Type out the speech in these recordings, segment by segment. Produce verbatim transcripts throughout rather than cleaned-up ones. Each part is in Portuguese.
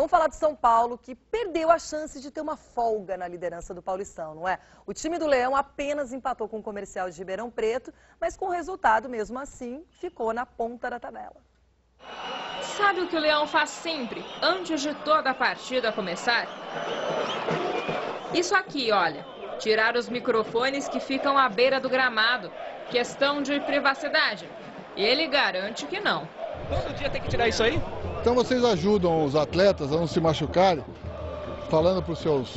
Vamos falar de São Paulo, que perdeu a chance de ter uma folga na liderança do Paulistão, não é? O time do Leão apenas empatou com o Comercial de Ribeirão Preto, mas com o resultado, mesmo assim, ficou na ponta da tabela. Sabe o que o Leão faz sempre, antes de toda a partida começar? Isso aqui, olha. Tirar os microfones que ficam à beira do gramado. Questão de privacidade. Ele garante que não. Todo dia tem que tirar isso aí? Então vocês ajudam os atletas a não se machucarem, falando para os seus,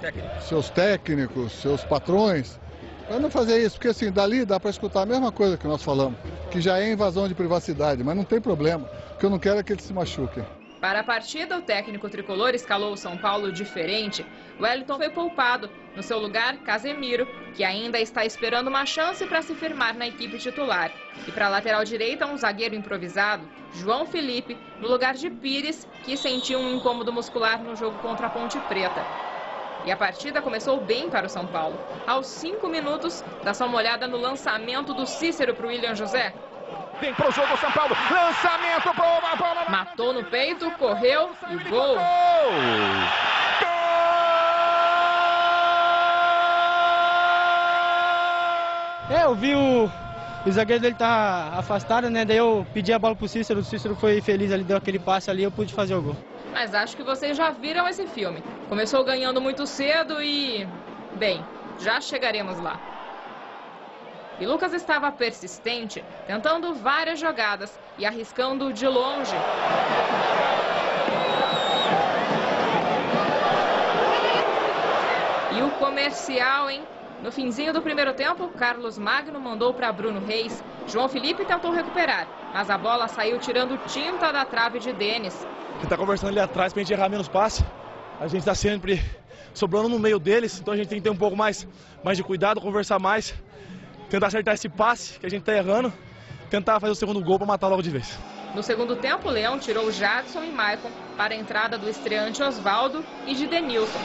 Técnico. seus técnicos, seus patrões, para não fazer isso, porque assim, dali dá para escutar a mesma coisa que nós falamos, que já é invasão de privacidade, mas não tem problema, o que eu não quero é que eles se machuquem. Para a partida, o técnico tricolor escalou o São Paulo diferente. Wellington foi poupado. No seu lugar, Casemiro, que ainda está esperando uma chance para se firmar na equipe titular. E para a lateral direita, um zagueiro improvisado, João Felipe, no lugar de Pires, que sentiu um incômodo muscular no jogo contra a Ponte Preta. E a partida começou bem para o São Paulo. Aos cinco minutos, dá só uma olhada no lançamento do Cícero para o Willian José. Vem pro jogo São Paulo, lançamento pro uma bola. Matou no peito, correu e gol. Gol! É, eu vi o, o zagueiro dele tá afastado, né? Daí eu pedi a bola pro Cícero, o Cícero foi feliz ali, deu aquele passe ali, eu pude fazer o gol. Mas acho que vocês já viram esse filme. Começou ganhando muito cedo e... bem, já chegaremos lá. E Lucas estava persistente, tentando várias jogadas e arriscando de longe. E o comercial, hein? No finzinho do primeiro tempo, Carlos Magno mandou para Bruno Reis. João Felipe tentou recuperar, mas a bola saiu tirando tinta da trave de Denis. Ele está conversando ali atrás para a gente errar menos passe. A gente está sempre sobrando no meio deles, então a gente tem que ter um pouco mais, mais de cuidado, conversar mais. Tentar acertar esse passe que a gente tá errando, tentar fazer o segundo gol para matar logo de vez. No segundo tempo, o Leão tirou o Jadson e Maicon para a entrada do estreante Osvaldo e de Denilson.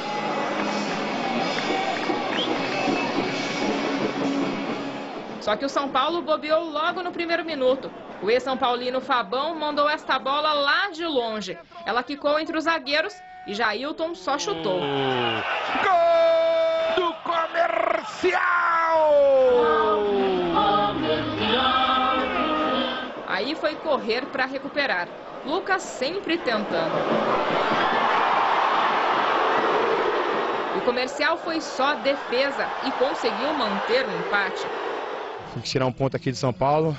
Só que o São Paulo bobeou logo no primeiro minuto. O ex-São Paulino Fabão mandou esta bola lá de longe. Ela quicou entre os zagueiros e Jailton só chutou. Gol do Comercial! Aí foi correr para recuperar. Lucas sempre tentando. O comercial foi só defesa e conseguiu manter o empate. Tem que tirar um ponto aqui de São Paulo.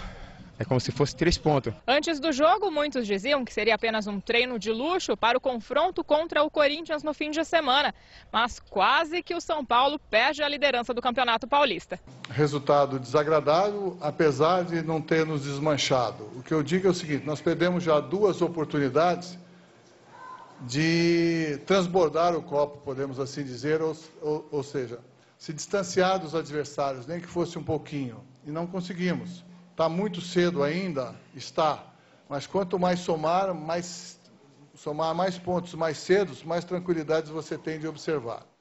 É como se fosse três pontos. Antes do jogo, muitos diziam que seria apenas um treino de luxo para o confronto contra o Corinthians no fim de semana. Mas quase que o São Paulo perde a liderança do Campeonato Paulista. Resultado desagradável, apesar de não ter nos desmanchado. O que eu digo é o seguinte, nós perdemos já duas oportunidades de transbordar o copo, podemos assim dizer, ou, ou, ou seja, se distanciar dos adversários, nem que fosse um pouquinho, e não conseguimos. Está muito cedo ainda, está, mas quanto mais somar, mais, somar mais pontos mais cedo, mais tranquilidades você tem de observar.